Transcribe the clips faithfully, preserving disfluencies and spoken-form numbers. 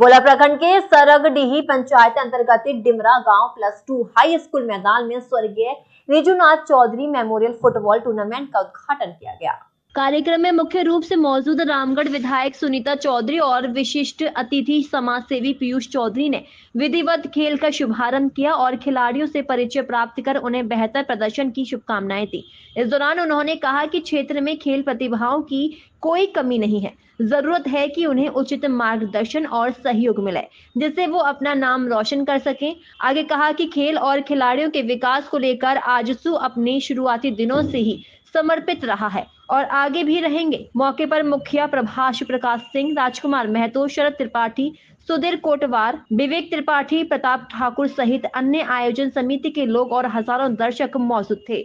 गोला प्रखंड के सरगडीही पंचायत अंतर्गत डिमरा गांव प्लस टू हाई स्कूल मैदान में स्वर्गीय Rijunath Chaudhary memorial football tournament का उद्घाटन किया गया। कार्यक्रम में मुख्य रूप से मौजूद रामगढ़ विधायक सुनीता चौधरी और विशिष्ट अतिथि समाज सेवी पीयूष चौधरी ने विधिवत खेल का शुभारंभ किया और खिलाड़ियों से परिचय प्राप्त कर उन्हें बेहतर प्रदर्शन की शुभकामनाएं दी। इस दौरान उन्होंने कहा कि क्षेत्र में खेल प्रतिभाओं की कोई कमी नहीं है, जरूरत है कि उन्हें उचित मार्गदर्शन और सहयोग मिले जिससे वो अपना नाम रोशन कर सकें। आगे कहा कि खेल और खिलाड़ियों के विकास को लेकर आजसू अपने शुरुआती दिनों से ही समर्पित रहा है और आगे भी रहेंगे। मौके पर मुखिया प्रभाष प्रकाश सिंह, राजकुमार महतो, शरद त्रिपाठी, सुधीर कोटवार, विवेक त्रिपाठी, प्रताप ठाकुर सहित अन्य आयोजन समिति के लोग और हजारों दर्शक मौजूद थे।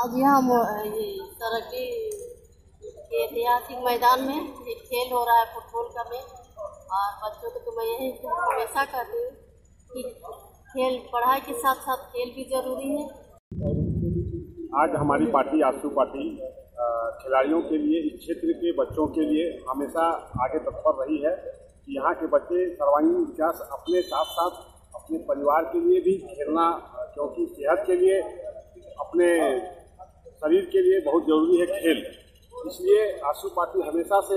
आज यहाँ ऐतिहासिक मैदान में एक खेल हो रहा है फुटबॉल का में, और बच्चों को तो मैं यही हमेशा कहती हूँ कि खेल पढ़ाई के साथ साथ खेल भी जरूरी है। आज हमारी पार्टी आसू पार्टी खिलाड़ियों के लिए, इस क्षेत्र के बच्चों के लिए हमेशा आगे तत्पर रही है कि यहाँ के बच्चे सर्वांगीण विकास अपने साथ साथ अपने परिवार के लिए भी खेलना, क्योंकि सेहत के लिए, अपने शरीर के लिए बहुत जरूरी है खेल। इसलिए आसू पार्टी हमेशा से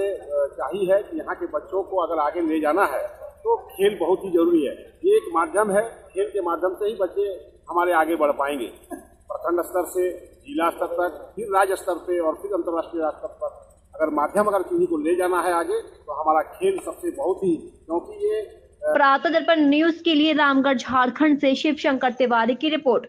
चाही है कि यहाँ के बच्चों को अगर आगे ले जाना है तो खेल बहुत ही जरूरी है। ये एक माध्यम है, खेल के माध्यम से ही बच्चे हमारे आगे बढ़ पाएंगे, प्रखंड स्तर से जिला स्तर तक, फिर राज्य स्तर पे और फिर अंतर्राष्ट्रीय स्तर तक। अगर माध्यम अगर किसी को ले जाना है आगे तो हमारा खेल सबसे बहुत ही, क्योंकि ये। प्रातः दर्पण न्यूज़ के लिए रामगढ़ झारखंड से शिवशंकर तिवारी की रिपोर्ट।